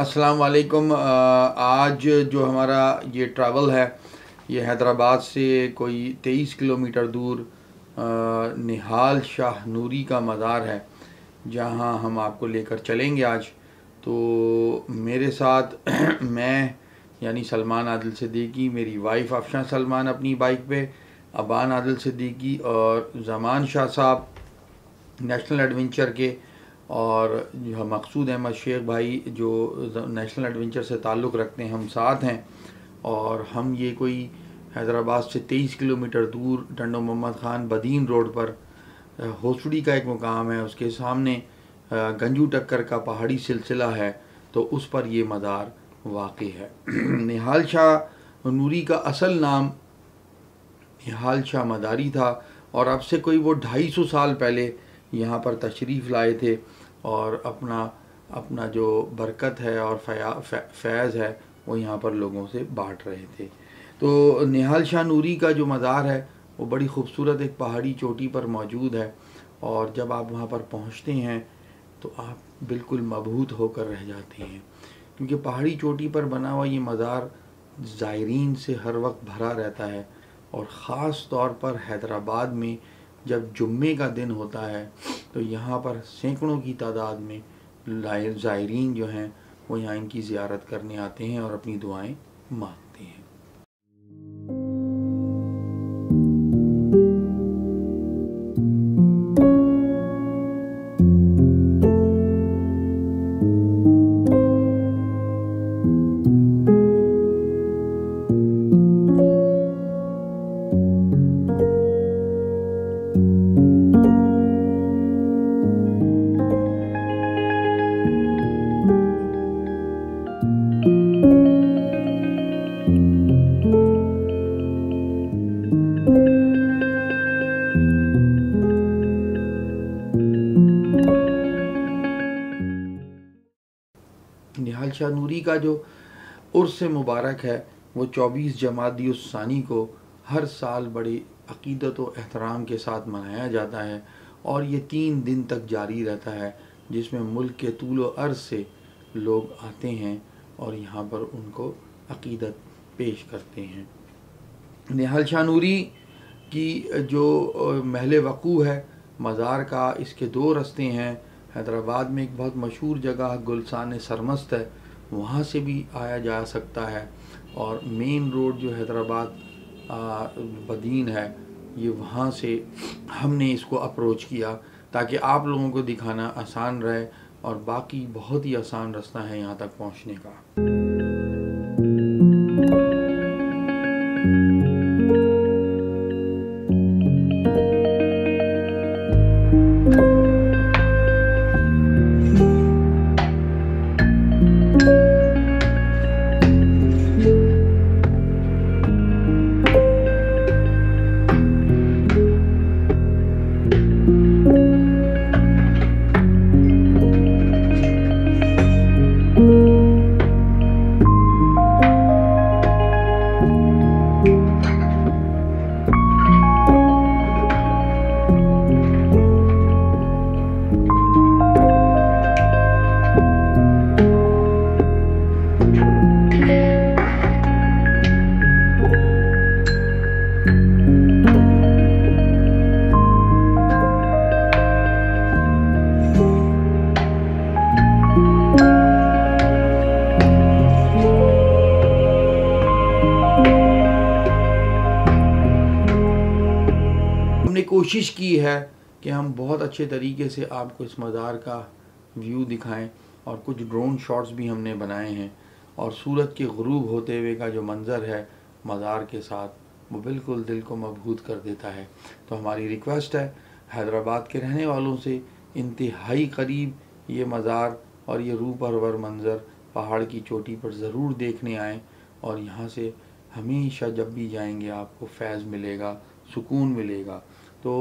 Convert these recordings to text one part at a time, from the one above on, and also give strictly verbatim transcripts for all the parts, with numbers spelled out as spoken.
अस्सलाम वालेकुम। आज जो हमारा ये ट्रैवल है ये हैदराबाद से कोई तेईस किलोमीटर दूर निहाल शाह नूरी का मज़ार है जहाँ हम आपको लेकर चलेंगे आज। तो मेरे साथ मैं यानी सलमान आदिल सिद्दीकी, मेरी वाइफ अफशा सलमान अपनी बाइक पे, अबान आदिल सिद्दीकी और जमान शाह साहब नेशनल एडवेंचर के, और जो मकसूद अहमद शेख भाई जो नेशनल एडवेंचर से ताल्लुक़ रखते हैं, हम साथ हैं। और हम ये कोई हैदराबाद से तेईस किलोमीटर दूर डंडो मोहम्मद खान बदीन रोड पर होसड़ी का एक मुकाम है, उसके सामने गंजू टक्कर का पहाड़ी सिलसिला है, तो उस पर ये मज़ार वाक़ है। निहाल शाह नूरी का असल नाम निहाल शाह मदारी था और अब से कोई वो ढाई सौ साल पहले यहाँ पर तशरीफ़ लाए थे और अपना अपना जो बरकत है और फया फै, फैज़ है वो यहाँ पर लोगों से बांट रहे थे। तो निहाल शाह नूरी का जो मज़ार है वो बड़ी ख़ूबसूरत एक पहाड़ी चोटी पर मौजूद है, और जब आप वहाँ पर पहुँचते हैं तो आप बिल्कुल मबहूत होकर रह जाते हैं, क्योंकि पहाड़ी चोटी पर बना हुआ ये मज़ार ज़ायरीन से हर वक्त भरा रहता है। और ख़ास तौर पर हैदराबाद में जब जुम्मे का दिन होता है तो यहाँ पर सैकड़ों की तादाद में ज़ायरीन जो हैं वो यहाँ इनकी ज़ियारत करने आते हैं और अपनी दुआएं मांगते हैं। निहाल शाह नूरी का जो उर्स मुबारक है वो चौबीस जमादी उस्सानी को हर साल बड़ी अक़ीदत और एहतराम के साथ मनाया जाता है, और ये तीन दिन तक जारी रहता है, जिसमें मुल्क के तूलो अर्ज़ से लोग आते हैं और यहाँ पर उनको अक़ीदत पेश करते हैं। निहाल शाह नूरी की जो महल वक़ू है मज़ार का, इसके दो रस्ते हैं। हैदराबाद में एक बहुत मशहूर जगह गुलसान सरमस्त है, वहाँ से भी आया जा सकता है, और मेन रोड जो हैदराबाद बदीन है ये वहाँ से हमने इसको अप्रोच किया ताकि आप लोगों को दिखाना आसान रहे, और बाकी बहुत ही आसान रास्ता है यहाँ तक पहुँचने का। कोशिश की है कि हम बहुत अच्छे तरीके से आपको इस मज़ार का व्यू दिखाएं, और कुछ ड्रोन शॉट्स भी हमने बनाए हैं, और सूरज के ग़ुरूब होते हुए का जो मंज़र है मज़ार के साथ वो बिल्कुल दिल को मबहूत कर देता है। तो हमारी रिक्वेस्ट है हैदराबाद के रहने वालों से, इंतहाई करीब ये मज़ार और ये रूपरवर मंज़र पहाड़ की चोटी पर ज़रूर देखने आएँ, और यहाँ से हमेशा जब भी जाएंगे आपको फैज़ मिलेगा, सुकून मिलेगा। तो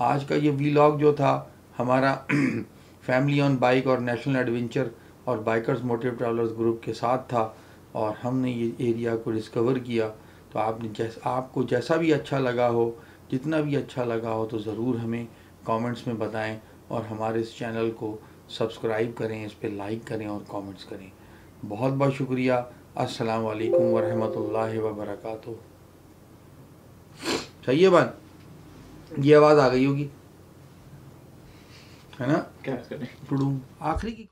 आज का ये व्लॉग जो था हमारा फैमिली ऑन बाइक और नेशनल एडवेंचर और बाइकर्स मोटिव ट्रैवलर्स ग्रुप के साथ था, और हमने ये एरिया को डिस्कवर किया। तो आपने जैसा आपको जैसा भी अच्छा लगा हो, जितना भी अच्छा लगा हो, तो ज़रूर हमें कमेंट्स में बताएं, और हमारे इस चैनल को सब्सक्राइब करें, इस पे लाइक करें और कमेंट्स करें। बहुत बहुत शुक्रिया। अस्सलाम वालेकुम वरहमतुल्लाहि वबरकातुहू। सही है बहन, ये आवाज़ आ गई होगी है ना। क्या करें, आखिरी की